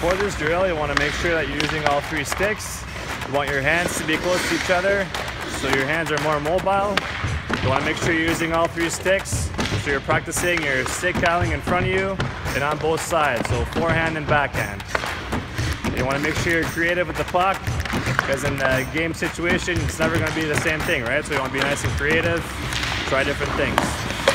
For this drill, you want to make sure that you're using all three sticks. You want your hands to be close to each other, so your hands are more mobile. You want to make sure you're using all three sticks, so you're practicing your stick tiling in front of you and on both sides, so forehand and backhand. You want to make sure you're creative with the puck, because in the game situation, it's never going to be the same thing, right? So you want to be nice and creative, try different things.